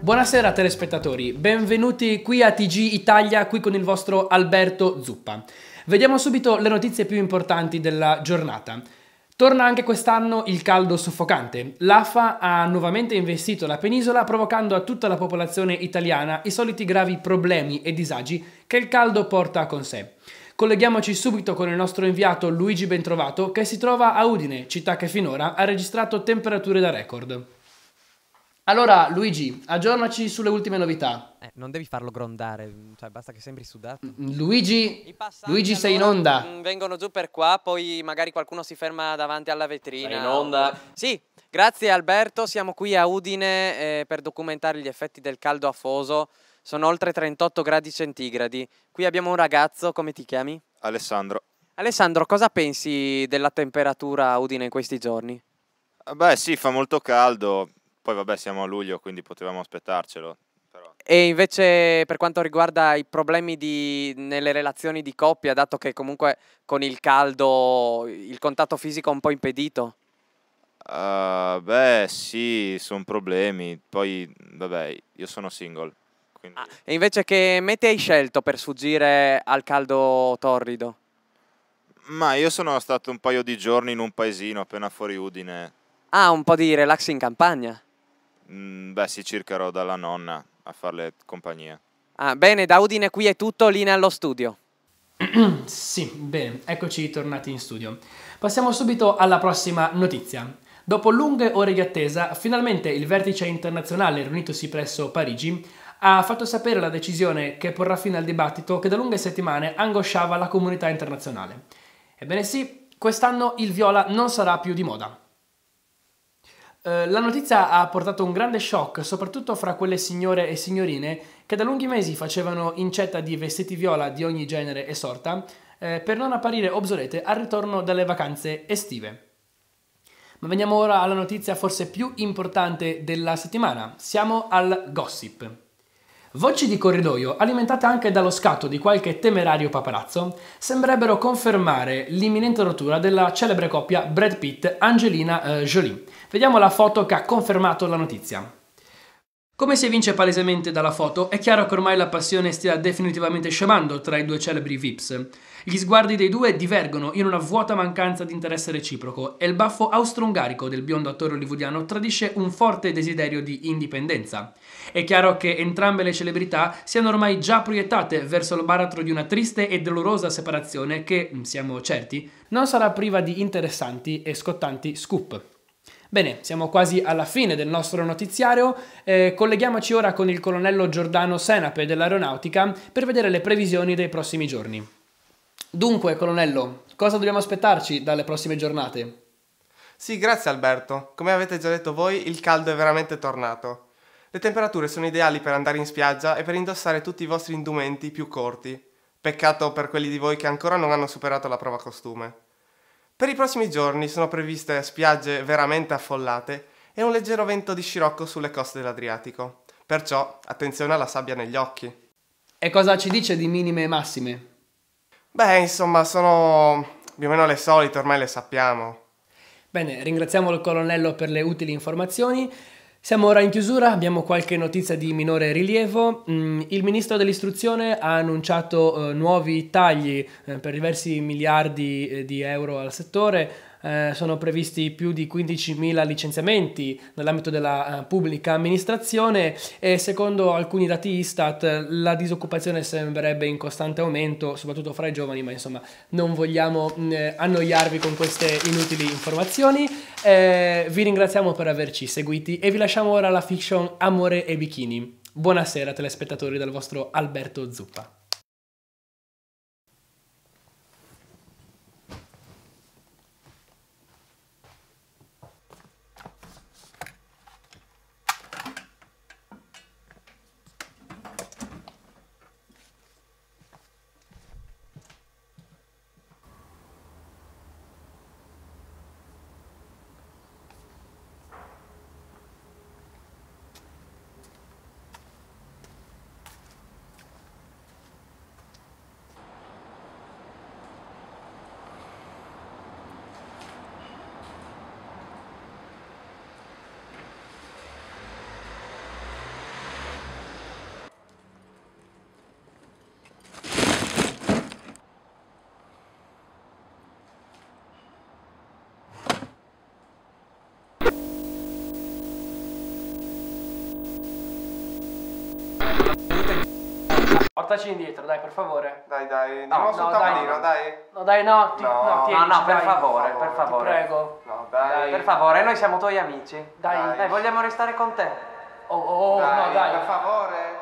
Buonasera telespettatori, benvenuti qui a TG Italia, qui con il vostro Alberto Zuppa. Vediamo subito le notizie più importanti della giornata. Torna anche quest'anno il caldo soffocante. L'AFA ha nuovamente investito la penisola, provocando a tutta la popolazione italiana i soliti gravi problemi e disagi che il caldo porta con sé. Colleghiamoci subito con il nostro inviato Luigi Bentrovato, che si trova a Udine, città che finora ha registrato temperature da record. Allora Luigi, aggiornaci sulle ultime novità. Non devi farlo grondare, cioè basta che sembri sudato. Luigi, sei in onda. Vengono giù per qua, poi magari qualcuno si ferma davanti alla vetrina. Sei in onda? Sì, grazie Alberto, siamo qui a Udine per documentare gli effetti del caldo afoso. Sono oltre 38 gradi centigradi. Qui abbiamo un ragazzo, come ti chiami? Alessandro. Alessandro, cosa pensi della temperatura a Udine in questi giorni? Beh sì, fa molto caldo. Poi vabbè, siamo a luglio, quindi potevamo aspettarcelo. Però. E invece per quanto riguarda i problemi nelle relazioni di coppia, dato che comunque con il caldo il contatto fisico è un po' impedito? Beh sì, sono problemi. Poi vabbè, io sono single. Quindi... Ah, e invece che mete hai scelto per sfuggire al caldo torrido? Ma io sono stato un paio di giorni in un paesino appena fuori Udine. Ah, un po' di relax in campagna? Beh sì, circa ero dalla nonna a farle compagnia. Ah, bene, da Udine qui è tutto, linea allo studio. Sì, bene, eccoci tornati in studio. Passiamo subito alla prossima notizia. Dopo lunghe ore di attesa, finalmente il vertice internazionale riunitosi presso Parigi ha fatto sapere la decisione che porrà fine al dibattito che da lunghe settimane angosciava la comunità internazionale. Ebbene sì, quest'anno il viola non sarà più di moda. La notizia ha portato un grande shock, soprattutto fra quelle signore e signorine che da lunghi mesi facevano incetta di vestiti viola di ogni genere e sorta per non apparire obsolete al ritorno dalle vacanze estive. Ma veniamo ora alla notizia forse più importante della settimana. Siamo al gossip. Voci di corridoio, alimentate anche dallo scatto di qualche temerario paparazzo, sembrerebbero confermare l'imminente rottura della celebre coppia Brad Pitt-Angelina Jolie. Vediamo la foto che ha confermato la notizia. Come si evince palesemente dalla foto, è chiaro che ormai la passione stia definitivamente scemando tra i due celebri VIPs. Gli sguardi dei due divergono in una vuota mancanza di interesse reciproco e il baffo austro-ungarico del biondo attore hollywoodiano tradisce un forte desiderio di indipendenza. È chiaro che entrambe le celebrità siano ormai già proiettate verso il baratro di una triste e dolorosa separazione che, siamo certi, non sarà priva di interessanti e scottanti scoop. Bene, siamo quasi alla fine del nostro notiziario, colleghiamoci ora con il colonnello Giordano Senape dell'Aeronautica per vedere le previsioni dei prossimi giorni. Dunque, colonnello, cosa dobbiamo aspettarci dalle prossime giornate? Sì, grazie Alberto. Come avete già detto voi, il caldo è veramente tornato. Le temperature sono ideali per andare in spiaggia e per indossare tutti i vostri indumenti più corti. Peccato per quelli di voi che ancora non hanno superato la prova costume. Per i prossimi giorni sono previste spiagge veramente affollate e un leggero vento di scirocco sulle coste dell'Adriatico. Perciò, attenzione alla sabbia negli occhi. E cosa ci dice di minime e massime? Beh, insomma, sono più o meno le solite, ormai le sappiamo. Bene, ringraziamo il colonnello per le utili informazioni. Siamo ora in chiusura, abbiamo qualche notizia di minore rilievo. Il ministro dell'istruzione ha annunciato nuovi tagli per diversi miliardi di euro al settore. Sono previsti più di 15.000 licenziamenti nell'ambito della pubblica amministrazione e secondo alcuni dati Istat la disoccupazione sembrerebbe in costante aumento, soprattutto fra i giovani, ma insomma non vogliamo annoiarvi con queste inutili informazioni. Vi ringraziamo per averci seguiti e vi lasciamo ora la fiction Amore e Bikini. Buonasera telespettatori dal vostro Alberto Zuppa. portaci indietro, dai, per favore. Dai, dai, andiamo sul tavolino, dai. No, dai, no, no, per favore, per favore. Ti prego. No, dai. Per favore, noi siamo tuoi amici. Dai, dai, vogliamo restare con te. Oh, no, dai. Per favore.